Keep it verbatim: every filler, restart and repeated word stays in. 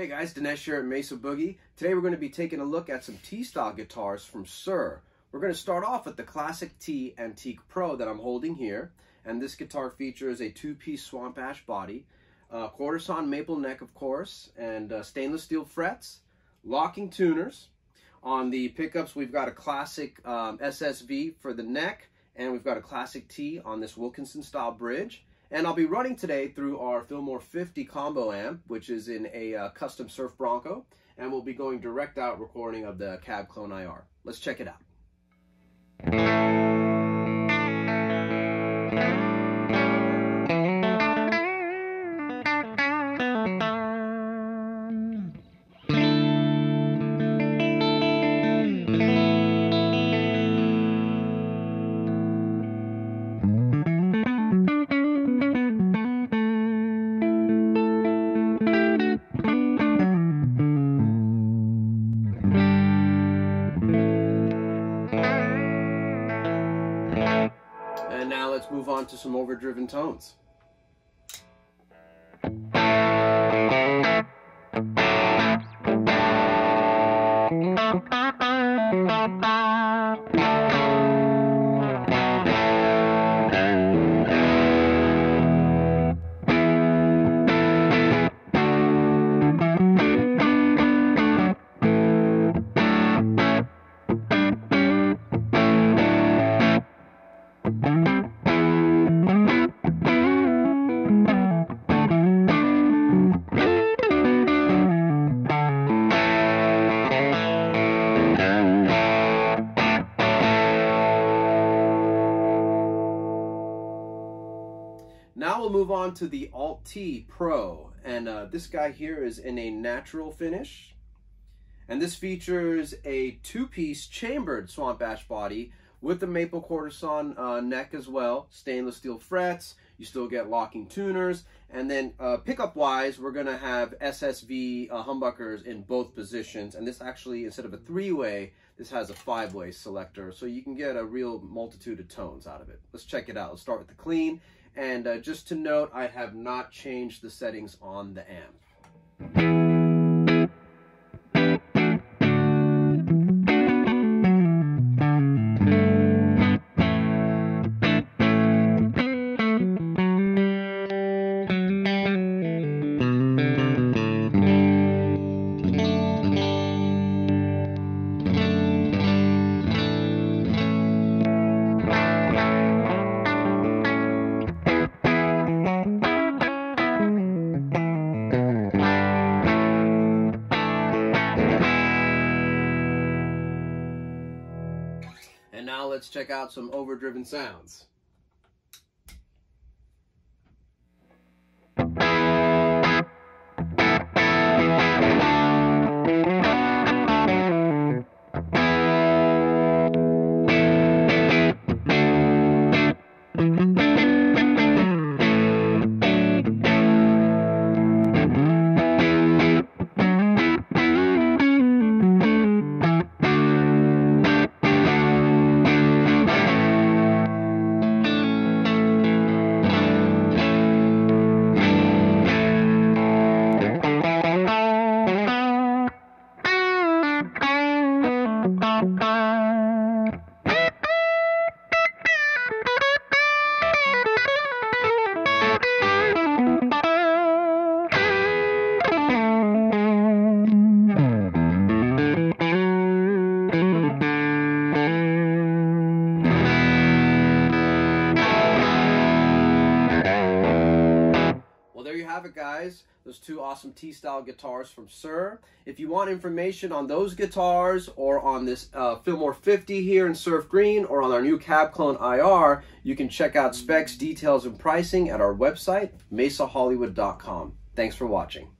Hey guys, Dinesh here at Mesa Boogie. Today we're going to be taking a look at some T-style guitars from Suhr. We're going to start off with the Classic T Antique Pro that I'm holding here. And this guitar features a two-piece swamp ash body, uh, quarter sawn maple neck of course, and uh, stainless steel frets, locking tuners. On the pickups we've got a classic um, S S V for the neck, and we've got a Classic T on this Wilkinson style bridge. And I'll be running today through our Fillmore fifty combo amp, which is in a uh, custom Suhr Bronco, and we'll be going direct out recording of the Cab Clone I R. Let's check it out. Now let's move on to some overdriven tones. Now we'll move on to the Alt T Pro, and uh, this guy here is in a natural finish, and this features a two-piece chambered swamp ash body with the maple quarter sawn uh, neck as well, stainless steel frets. You still get locking tuners, and then uh, pickup wise we're going to have S S V uh, humbuckers in both positions, and this actually, instead of a three-way, this has a five-way selector, so you can get a real multitude of tones out of it. Let's check it out. Let's start with the clean. And uh, just to note, I have not changed the settings on the amp. And now let's check out some overdriven sounds. It, guys, those two awesome T-style guitars from Suhr. If you want information on those guitars or on this uh, Fillmore fifty here in Surf Green or on our new Cab Clone I R, you can check out specs, details, and pricing at our website, Mesa Hollywood dot com. Thanks for watching.